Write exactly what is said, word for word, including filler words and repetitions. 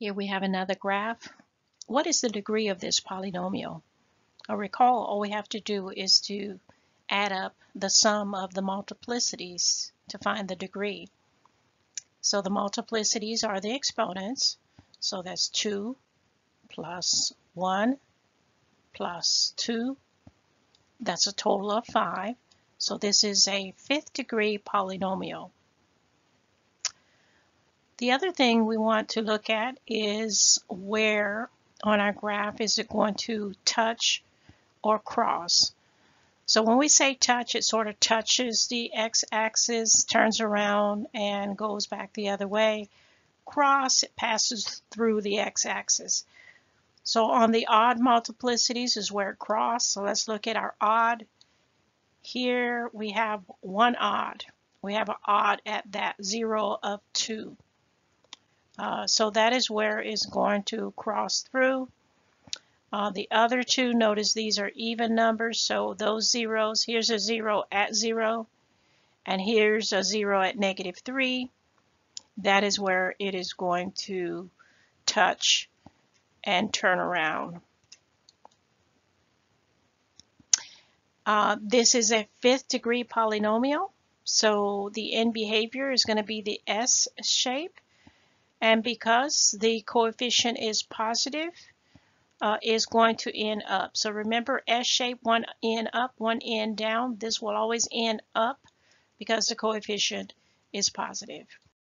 Here we have another graph. What is the degree of this polynomial? Now recall, all we have to do is to add up the sum of the multiplicities to find the degree. So the multiplicities are the exponents. So that's two plus one plus two. That's a total of five. So this is a fifth degree polynomial. The other thing we want to look at is where on our graph is it going to touch or cross. So when we say touch, it sort of touches the x-axis, turns around and goes back the other way. Cross, it passes through the x-axis. So on the odd multiplicities is where it crossed. So let's look at our odd. Here we have one odd. We have an odd at that zero of two. Uh, so that is where it's going to cross through. Uh, the other two, notice these are even numbers, so those zeros, here's a zero at zero, and here's a zero at negative three. That is where it is going to touch and turn around. Uh, this is a fifth degree polynomial, so the end behavior is going to be the S shape. And because the coefficient is positive, uh, is going to end up. So remember, S shape, one end up, one end down. This will always end up because the coefficient is positive.